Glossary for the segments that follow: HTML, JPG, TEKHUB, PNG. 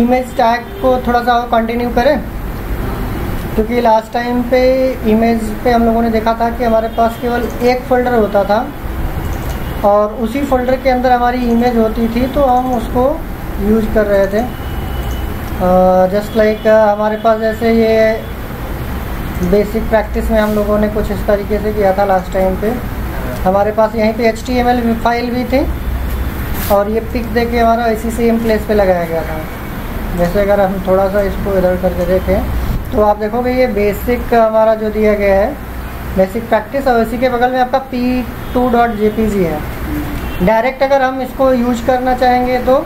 Image tag को थोड़ा सा और कंटिन्यू करें, क्योंकि लास्ट टाइम पे इमेज पे हम लोगों ने देखा था कि हमारे पास केवल एक फ़ोल्डर होता था और उसी फ़ोल्डर के अंदर हमारी इमेज होती थी, तो हम उसको यूज कर रहे थे। जस्ट लाइक हमारे पास जैसे ये बेसिक प्रैक्टिस में हम लोगों ने कुछ इस तरीके से किया था लास्ट टाइम पे। हमारे पास यहीं पे HTML फाइल भी थी और ये पिक देके हमारा इसी सेम प्लेस पे लगाया गया था। जैसे अगर हम थोड़ा सा इसको इधर करके देखें तो आप देखोगे ये बेसिक हमारा जो दिया गया है बेसिक प्रैक्टिस, और इसी के बगल में आपका p2.jpg है। डायरेक्ट अगर हम इसको यूज करना चाहेंगे तो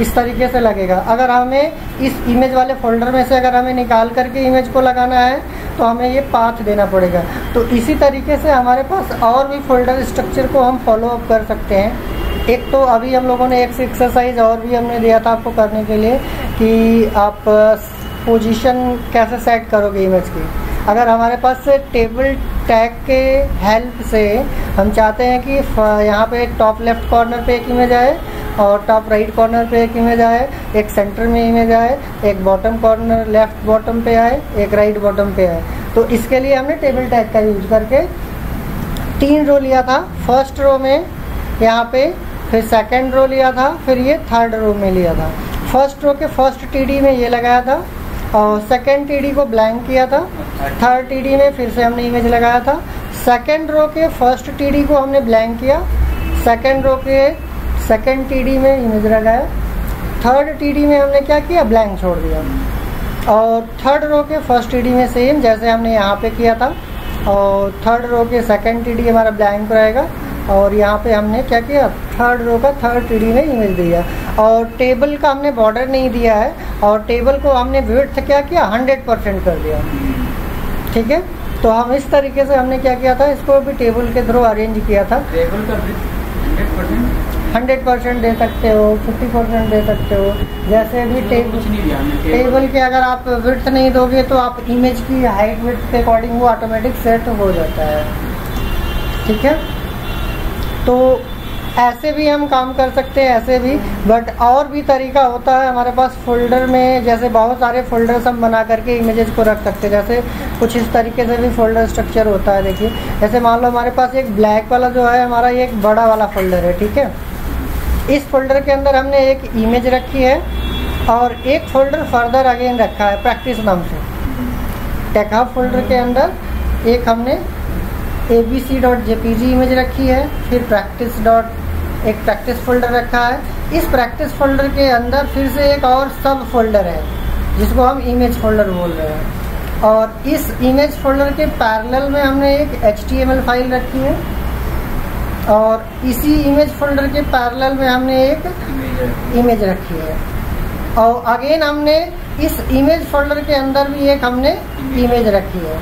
इस तरीके से लगेगा। अगर हमें इस इमेज वाले फोल्डर में से अगर हमें निकाल करके इमेज को लगाना है तो हमें ये पाथ देना पड़ेगा। तो इसी तरीके से हमारे पास और भी फोल्डर स्ट्रक्चर को हम फॉलो अप कर सकते हैं। एक तो अभी हम लोगों ने एक एक्सरसाइज और भी हमने दिया था आपको करने के लिए कि आप पोजीशन कैसे सेट करोगे इमेज की। अगर हमारे पास टेबल टैग के हेल्प से हम चाहते हैं कि यहाँ पे टॉप लेफ्ट कॉर्नर पे एक इमेज आए और टॉप राइट कॉर्नर पे एक इमेज आए, एक सेंटर में इमेज आए, एक बॉटम कॉर्नर लेफ्ट बॉटम पे आए, एक राइट बॉटम पे आए, तो इसके लिए हमने टेबल टैग का यूज करके 3 रो लिया था। फर्स्ट रो में यहाँ पे, फिर सेकेंड रो लिया था, फिर ये थर्ड रो में लिया था। फर्स्ट रो के फर्स्ट TD में ये लगाया था और सेकेंड TD को ब्लैंक किया था। थर्ड TD में फिर से हमने इमेज लगाया था। सेकेंड रो के फर्स्ट TD को हमने ब्लैंक किया, सेकेंड रो के सेकेंड TD में इमेज लगाया, थर्ड TD में हमने क्या किया, ब्लैंक छोड़ दिया, और थर्ड रो के फर्स्ट TD में सेम जैसे हमने यहाँ पे किया था, और थर्ड रो के सेकेंड TD हमारा ब्लैंक रहेगा, और यहाँ पे हमने क्या किया, थर्ड रो का थर्ड TD में इमेज दिया। और टेबल का हमने बॉर्डर नहीं दिया है और टेबल को हमने विड्थ क्या किया, 100% कर दिया। ठीक है, तो हम इस तरीके से हमने क्या किया था, इसको भी टेबल के थ्रू अरेंज किया था। टेबल का 100% दे सकते हो, 50% दे सकते हो, जैसे भी। टेबल के अगर आप विड्थ नहीं दोगे तो आप इमेज की हाइट विड्थ के अकॉर्डिंग वो ऑटोमेटिक सेट हो जाता है। ठीक है, तो ऐसे भी हम काम कर सकते हैं, ऐसे भी। बट और भी तरीका होता है हमारे पास फोल्डर में, जैसे बहुत सारे फोल्डर्स हम बना करके इमेजेस को रख सकते हैं। जैसे कुछ इस तरीके से भी फोल्डर स्ट्रक्चर होता है। देखिए, जैसे मान लो हमारे पास एक ब्लैक वाला जो है हमारा ये एक बड़ा वाला फोल्डर है। ठीक है, इस फोल्डर के अंदर हमने एक इमेज रखी है और एक फोल्डर फर्दर अगेन रखा है प्रैक्टिस नाम से। टेकहब फोल्डर के अंदर एक हमने abc.jpg इमेज रखी है, फिर एक प्रैक्टिस फोल्डर रखा है। इस प्रैक्टिस फोल्डर के अंदर फिर से एक और सब फोल्डर है जिसको हम इमेज फोल्डर बोल रहे हैं, और इस इमेज फोल्डर के पैरेलल में हमने एक HTML फाइल रखी है, और इसी इमेज फोल्डर के पैरेलल में हमने एक इमेज रखी है, और अगेन हमने इस इमेज फोल्डर के अंदर भी एक हमने इमेज रखी है।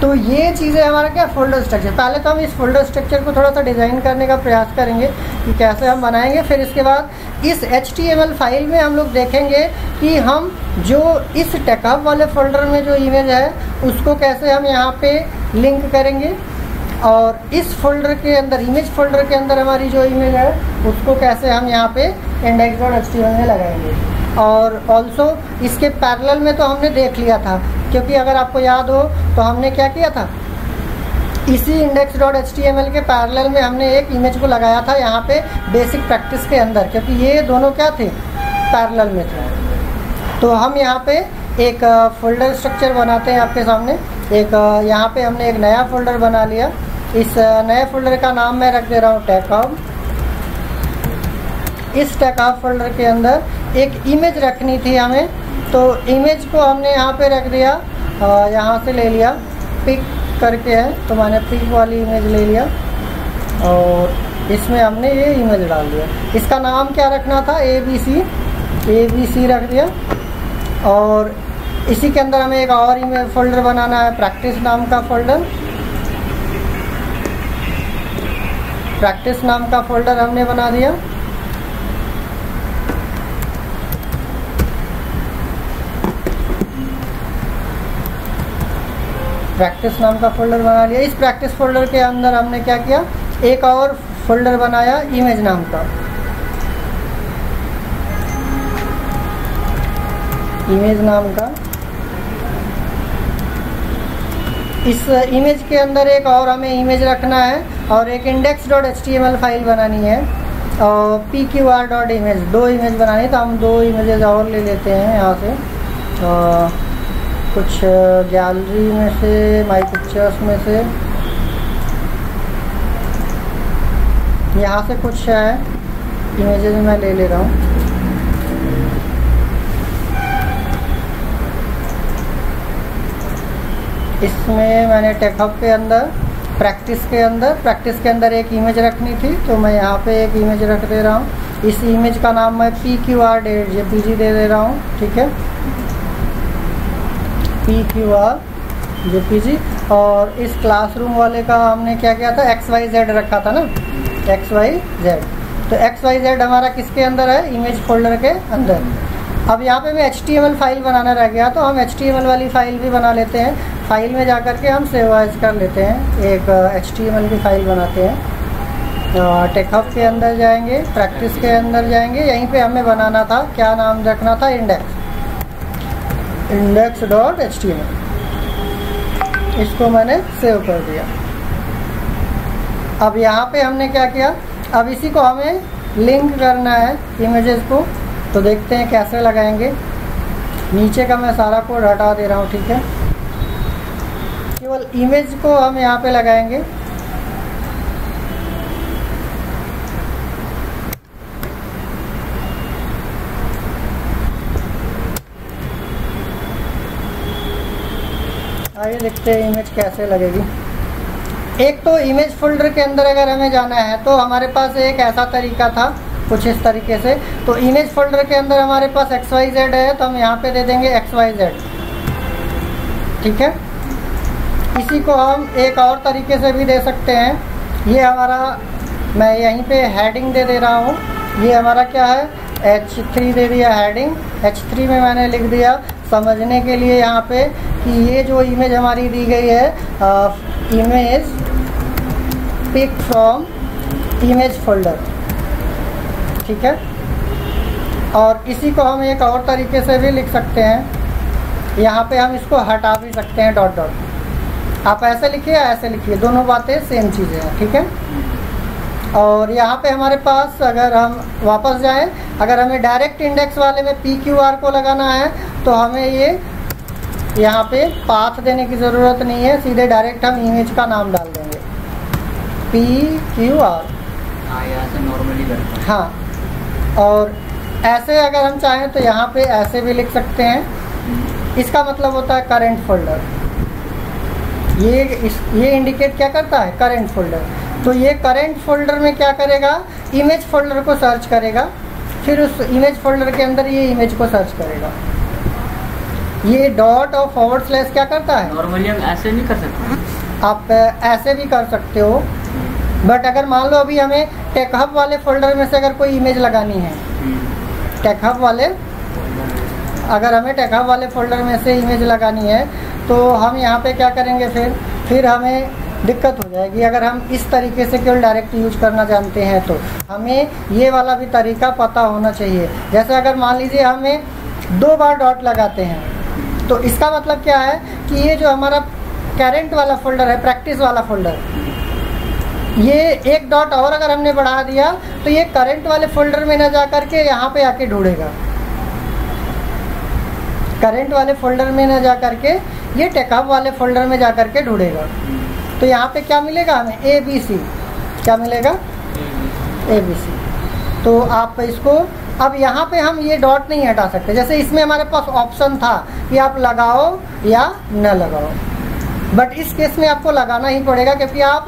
तो ये चीज़ें हमारा क्या, फोल्डर स्ट्रक्चर। पहले तो हम इस फोल्डर स्ट्रक्चर को थोड़ा सा डिज़ाइन करने का प्रयास करेंगे कि कैसे हम बनाएंगे, फिर इसके बाद इस HTML फाइल में हम लोग देखेंगे कि हम जो इस टेकहब वाले फोल्डर में जो इमेज है उसको कैसे हम यहाँ पे लिंक करेंगे, और इस फोल्डर के अंदर, इमेज फोल्डर के अंदर हमारी जो इमेज है उसको कैसे हम यहाँ पे index.html में लगाएंगे। और ऑल्सो इसके पैरेलल में तो हमने देख लिया था, क्योंकि अगर आपको याद हो तो हमने क्या किया था, इसी index.html के पैरेलल में हमने एक इमेज को लगाया था यहाँ पे बेसिक प्रैक्टिस के अंदर, क्योंकि ये दोनों क्या थे, पैरेलल में थे। तो हम यहाँ पे एक फोल्डर स्ट्रक्चर बनाते हैं आपके सामने। एक यहाँ पे हमने एक नया फोल्डर बना लिया। इस नए फोल्डर का नाम मैं रख दे रहा हूँ टेकहब। इस टेकहब फोल्डर के अंदर एक इमेज रखनी थी हमें, तो इमेज को हमने यहाँ पे रख दिया। यहाँ से ले लिया पिक करके है, तो मैंने पिक वाली इमेज ले लिया और इसमें हमने ये इमेज डाल दिया। इसका नाम क्या रखना था, abc रख दिया। और इसी के अंदर हमें एक और इमेज फोल्डर बनाना है, प्रैक्टिस नाम का फोल्डर। प्रैक्टिस नाम का फोल्डर हमने बना दिया। प्रैक्टिस नाम का फोल्डर बना लिया। इस प्रैक्टिस फोल्डर के अंदर हमने क्या किया, एक और फोल्डर बनाया इमेज नाम का। इमेज नाम का। इस इमेज के अंदर एक और हमें इमेज रखना है और एक index.html फाइल बनानी है और pqr.image दो इमेज बनानी है। तो हम दो इमेजेस और ले लेते हैं यहाँ से, कुछ गैलरी में से, माई पिक्चर्स में से, यहाँ से कुछ है इमेजेस मैं ले रहा हूँ। इसमें मैंने टेकहब के अंदर प्रैक्टिस के अंदर एक इमेज रखनी थी, तो मैं यहाँ पे एक इमेज रख दे रहा हूँ। इस इमेज का नाम मैं PQR JPG दे रहा हूँ, ठीक है, PQR JPG। और इस क्लासरूम वाले का हमने क्या किया था, XYZ रखा था ना, XYZ। तो XYZ हमारा किसके अंदर है, इमेज फोल्डर के अंदर। अब यहाँ पे मैं HTML फाइल बनाना रह गया, तो हम HTML वाली फाइल भी बना लेते हैं। फाइल में जा कर के हम सेव एज कर लेते हैं, एक HTML की फाइल बनाते हैं। टेकहब के अंदर जाएंगे, प्रैक्टिस के अंदर जाएंगे, यहीं पे हमें बनाना था, क्या नाम रखना था, index.html। इसको मैंने सेव कर दिया। अब यहाँ पे हमने क्या किया, अब इसी को हमें लिंक करना है इमेजेस को, तो देखते हैं कैसे लगाएंगे। नीचे का मैं सारा कोड हटा दे रहा हूँ, ठीक है, केवल इमेज को हम यहाँ पे लगाएंगे। आइए देखते हैं इमेज कैसे लगेगी। एक तो इमेज फोल्डर के अंदर अगर हमें जाना है तो हमारे पास एक ऐसा तरीका था, कुछ इस तरीके से। तो इमेज फोल्डर के अंदर हमारे पास XYZ है, तो हम यहाँ पे दे देंगे XYZ, ठीक है। इसी को हम एक और तरीके से भी दे सकते हैं। ये हमारा, मैं यहीं पे हेडिंग दे रहा हूँ, ये हमारा क्या है, H3 दे दिया हेडिंग। H3 में मैंने लिख दिया, समझने के लिए यहाँ पे, कि ये जो इमेज हमारी दी गई है, image pick from image folder, ठीक है। और इसी को हम एक और तरीके से भी लिख सकते हैं, यहाँ पे हम इसको हटा भी सकते हैं डॉट डॉट। आप ऐसे लिखिए, ऐसे लिखिए, दोनों बातें सेम चीज़ें हैं, ठीक है। और यहाँ पे हमारे पास, अगर हम वापस जाएं, अगर हमें डायरेक्ट इंडेक्स वाले में PQR को लगाना है तो हमें ये यहाँ पे पाथ देने की ज़रूरत नहीं है, सीधे डायरेक्ट हम इमेज का नाम डाल देंगे PQR, नॉर्मली करते हैं, हाँ। और ऐसे अगर हम चाहें तो यहाँ पे ऐसे भी लिख सकते हैं। इसका मतलब होता है करंट फोल्डर, ये इंडिकेट क्या करता है, करंट फोल्डर। तो ये करंट फोल्डर में क्या करेगा, इमेज फोल्डर को सर्च करेगा, फिर उस इमेज फोल्डर के अंदर ये इमेज को सर्च करेगा। ये डॉट और फॉरवर्ड स्लैश क्या करता है, नॉर्मली हम ऐसे नहीं कर सकते, आप ऐसे भी कर सकते हो। बट अगर मान लो अभी हमें टेकहब वाले फोल्डर में से अगर कोई इमेज लगानी है, तो हम यहाँ पे क्या करेंगे, फिर हमें दिक्कत हो जाएगी। अगर हम इस तरीके से केवल डायरेक्ट यूज करना जानते हैं तो हमें ये वाला भी तरीका पता होना चाहिए। जैसे अगर मान लीजिए हमें दो बार डॉट लगाते हैं, तो इसका मतलब क्या है कि ये जो हमारा करंट वाला फोल्डर है, प्रैक्टिस वाला फोल्डर, ये एक डॉट और अगर हमने बढ़ा दिया तो ये करंट वाले फोल्डर में ना जा करके यहाँ पे आके ढूंढेगा, करंट वाले फोल्डर में ना जा करके ये टेकहब वाले फोल्डर में जा करके ढूंढेगा। तो यहाँ पे क्या मिलेगा हमें, ABC, क्या मिलेगा, ABC। तो आप इसको, अब यहाँ पे हम ये डॉट नहीं हटा सकते, जैसे इसमें हमारे पास ऑप्शन था कि आप लगाओ या न लगाओ, बट इस केस में आपको लगाना ही पड़ेगा, क्योंकि आप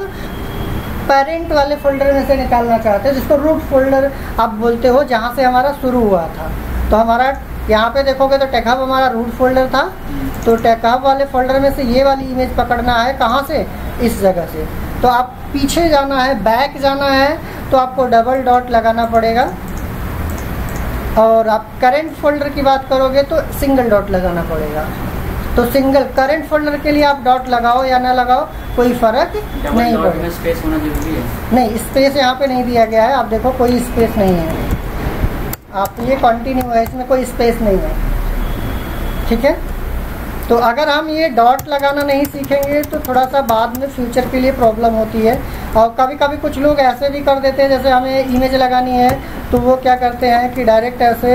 पेरेंट वाले फोल्डर में से निकालना चाहते हो, जिसको रूट फोल्डर आप बोलते हो, जहाँ से हमारा शुरू हुआ था। तो हमारा यहाँ पे देखोगे तो टेकहब हमारा रूट फोल्डर था, तो टेकहब वाले फोल्डर में से ये वाली इमेज पकड़ना है, कहाँ से, इस जगह से। तो आप पीछे जाना है, बैक जाना है, तो आपको डबल डॉट लगाना पड़ेगा। और आप करेंट फोल्डर की बात करोगे तो सिंगल डॉट लगाना पड़ेगा। तो सिंगल करंट फोल्डर के लिए आप डॉट लगाओ या ना लगाओ, कोई फर्क नहीं पड़ेगा। स्पेस होना जरूरी है, नहीं स्पेस यहाँ पे नहीं दिया गया है, आप देखो कोई स्पेस नहीं है, आप ये कंटिन्यू है, इसमें कोई स्पेस नहीं है। ठीक है। तो अगर हम ये डॉट लगाना नहीं सीखेंगे तो थोड़ा सा बाद में फ्यूचर के लिए प्रॉब्लम होती है। और कभी कभी कुछ लोग ऐसे भी कर देते हैं, जैसे हमें इमेज लगानी है तो वो क्या करते हैं कि डायरेक्ट ऐसे,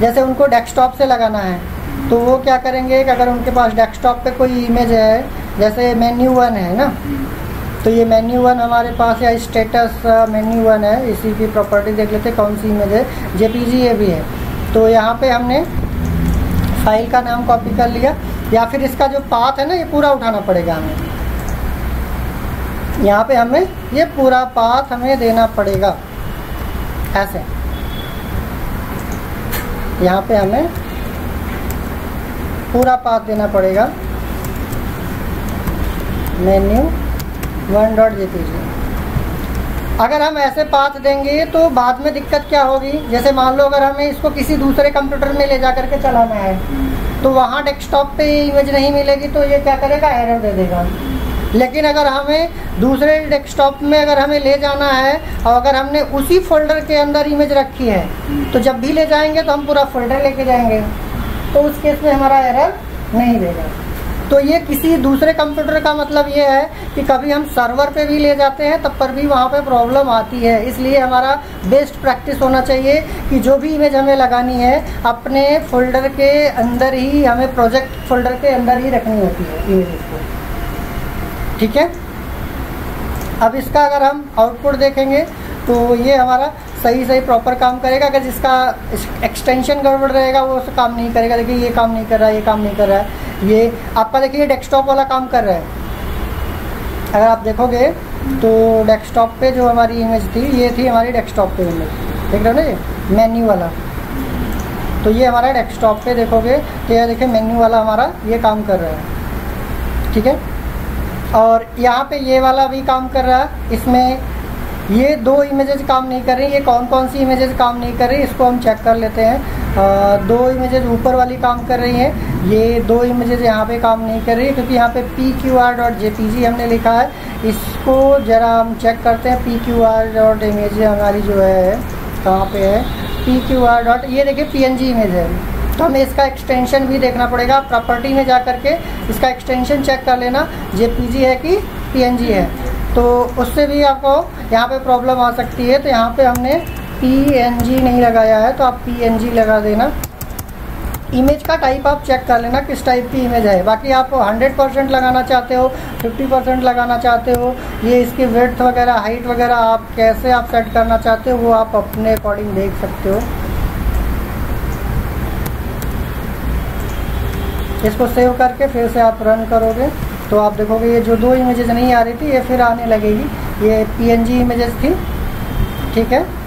जैसे उनको डेस्कटॉप से लगाना है तो वो क्या करेंगे कि अगर उनके पास डेस्कटॉप पे कोई इमेज है, जैसे मेन्यू 1 है ना, तो ये मेन्यू 1 हमारे पास या स्टेटस मेन्यू 1 है, इसी की प्रॉपर्टी देख लेते कौन सी इमेज है, जेपीजी ये भी है। तो यहाँ पे हमने फाइल का नाम कॉपी कर लिया, या फिर इसका जो पाथ है ना ये पूरा उठाना पड़ेगा हमें, यहाँ पे हमें ये पूरा पाथ हमें देना पड़ेगा ऐसे, यहाँ पे हमें पूरा पाथ देना पड़ेगा menu1.jpg। अगर हम ऐसे पाथ देंगे तो बाद में दिक्कत क्या होगी, जैसे मान लो अगर हमें इसको किसी दूसरे कंप्यूटर में ले जा करके चलाना है तो वहाँ डेस्कटॉप पे इमेज नहीं मिलेगी तो ये क्या करेगा, एरर दे देगा। लेकिन अगर हमें दूसरे डेस्कटॉप में अगर हमें ले जाना है और अगर हमने उसी फोल्डर के अंदर इमेज रखी है तो जब भी ले जाएंगे तो हम पूरा फोल्डर लेके जाएंगे, तो उस केस में हमारा एरर नहीं देगा। तो ये किसी दूसरे कंप्यूटर का मतलब ये है कि कभी हम सर्वर पे भी ले जाते हैं तब पर भी वहाँ पे प्रॉब्लम आती है, इसलिए हमारा बेस्ट प्रैक्टिस होना चाहिए कि जो भी इमेज हमें लगानी है अपने फोल्डर के अंदर ही, हमें प्रोजेक्ट फोल्डर के अंदर ही रखनी होती है इमेज को, ठीक है। अब इसका अगर हम आउटपुट देखेंगे तो ये हमारा सही प्रॉपर काम करेगा। अगर जिसका एक्सटेंशन गड़बड़ रहेगा वो उसका काम नहीं करेगा। देखिए ये काम नहीं कर रहा है, ये काम नहीं कर रहा है, ये आपका देखिए डेस्कटॉप वाला काम कर रहा है। अगर आप देखोगे तो डेस्कटॉप पे जो हमारी इमेज थी, ये थी हमारी डेस्कटॉप पे इमेज, देख रहे हो ना, ये मेन्यू वाला। तो ये हमारा डेस्कटॉप पे देखोगे तो ये देखिए मेन्यू वाला हमारा ये काम कर रहा है, ठीक है। और यहाँ पे ये वाला भी काम कर रहा है, इसमें ये दो इमेजेज काम नहीं कर रही। ये कौन कौन सी इमेजेज काम नहीं कर रही इसको हम चेक कर लेते हैं। दो इमेजेज ऊपर वाली काम कर रही हैं, ये दो इमेजेज यहाँ पे काम नहीं कर रही है क्योंकि यहाँ पे pqr.jpg हमने लिखा है। इसको ज़रा हम चेक करते हैं, pqr.image हमारी जो है कहाँ पे है, pqr. ये देखिए png इमेज है, तो हमें इसका एक्सटेंशन भी देखना पड़ेगा। प्रॉपर्टी में जा करके इसका एक्सटेंशन चेक कर लेना, jpg है कि png है, तो उससे भी आपको यहाँ पे प्रॉब्लम आ सकती है। तो यहाँ पे हमने PNG नहीं लगाया है, तो आप PNG लगा देना। इमेज का टाइप आप चेक कर लेना किस टाइप की इमेज है। बाकी आप 100% लगाना चाहते हो, 50% लगाना चाहते हो, ये इसकी विड्थ वगैरह हाइट वगैरह आप कैसे आप सेट करना चाहते हो वो आप अपने अकॉर्डिंग देख सकते हो। इसको सेव करके फिर से आप रन करोगे तो आप देखोगे ये जो दो इमेजेस नहीं आ रही थी ये फिर आने लगेगी, ये PNG इमेजेस थी, ठीक है।